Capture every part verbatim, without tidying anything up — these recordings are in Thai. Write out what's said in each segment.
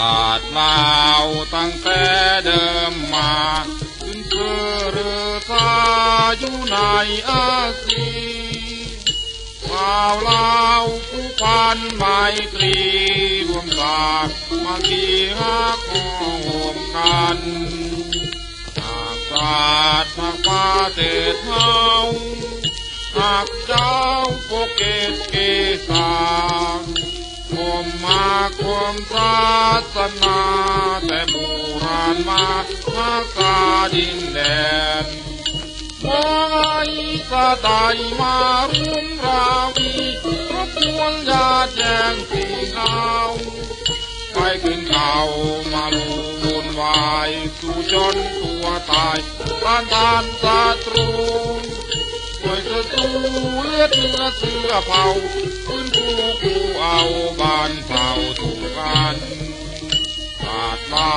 ศาสตร์เราตั้งแต่เดิมมาขึ้นเพื่อเรื่องราวของเรา คมมาความศาสนาแต่โบราณมาฆ่ากันดินแดนขอให้กระไดมารุมเราที่ครอบครัวญาติแย่งที่เราไปขึ้นเขามาลุมวุ่นวายสู่จนตัวตายต้านทานศัตรูโดยศัตรูเลือดเนื้อเสื้อเผาขึ้นผู้กูเอาบ้านเผาถูกกัน ศาสนา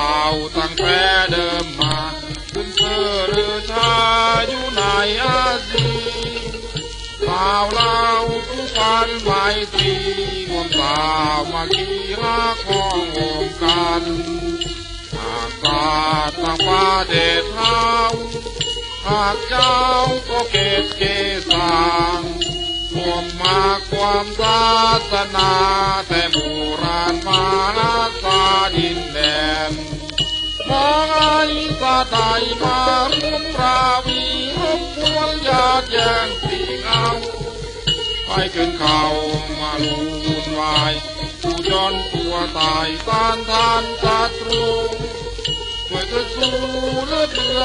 แต่โบราณมารักษาดินแดน ขอให้ตาไตมารุมราวีรบกวนญาติแย่งสิ่งเอาไปขึ้นเขามาลุมวุ่นวายกูจนตัวตายต้านทานศัตรูช่วยเธอสู้เลือดเนื้อ